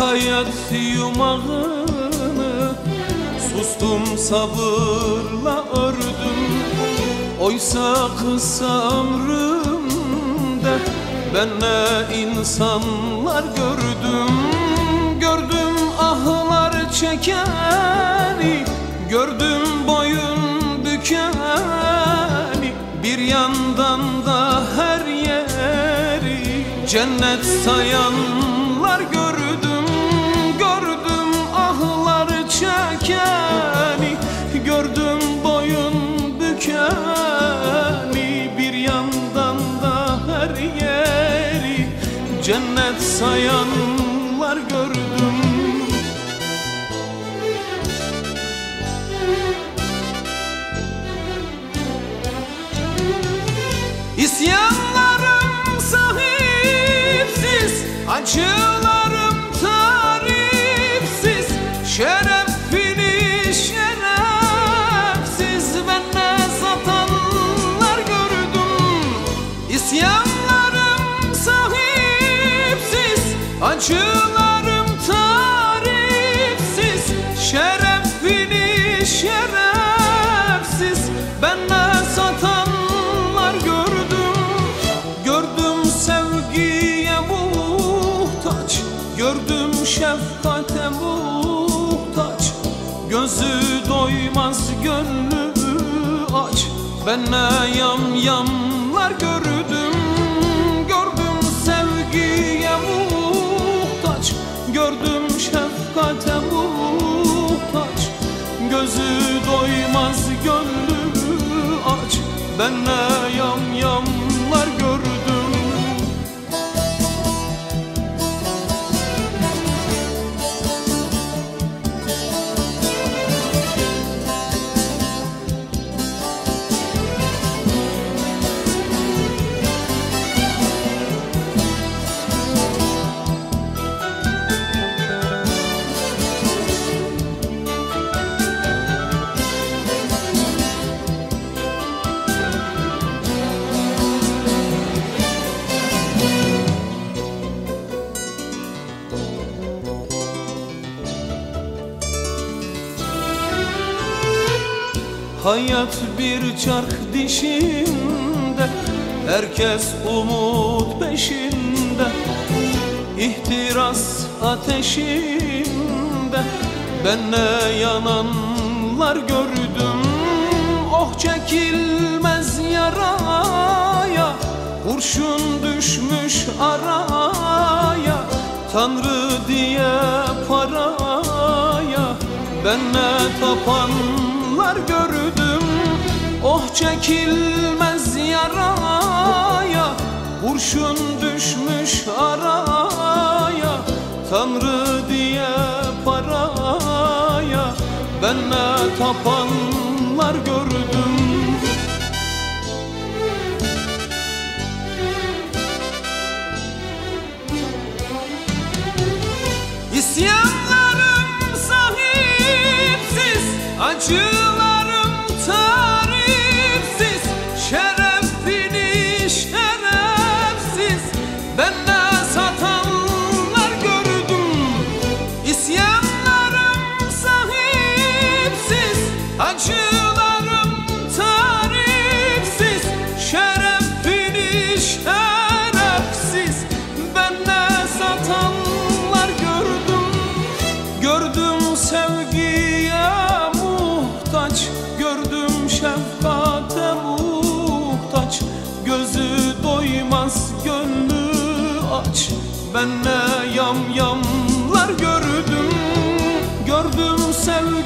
hayat yumağını sustum sabırla ördüm. Oysa kısa ömrümde ben ne insanlar gördüm. Gördüm ahlar çekeni, gördüm boyun bükeni. Bir yandan da her yeri cennet sayanlar gördüm. Gördüm ahlar çekeni, gördüm boyun bükeni. Bir yandan da her yeri cennet sayanlar gördüm. İsyanlarım sahipsiz, acılarım tarifsiz. Şerefini şerefsiz bende satanlar gördüm. İsyanlarım sahipsiz, acılarım tarifsiz. Şerefini şerefsiz bende satanlar. Gördüm şefkate muhtaç, gözü doymaz gönlü aç. Ben ne yamyamlar gördüm. Gördüm sevgiye muhtaç, gördüm şefkate muhtaç, gözü doymaz gönlü aç. Ben ne yamyamlar gördüm. Hayat bir çark dişinde, herkes umut peşinde. İhtiras ateşinde ben ne yananlar gördüm. Oh çekilmez yaraya, kurşun düşmüş araya. Tanrı diye paraya ben ne tapan gördüm. Oh çekilmez yaraya, kurşun düşmüş araya. Tanrı diye paraya ben ne tapanlar gördüm. İsyanlarım sahipsiz, acı acılarım tarifsiz, şerefini şerefsiz bende satanlar gördüm. Gördüm sevgiye muhtaç, gördüm şefkate muhtaç. Gözü doymaz gönlü aç, bende yamyamlar gördüm. Gördüm sevgiye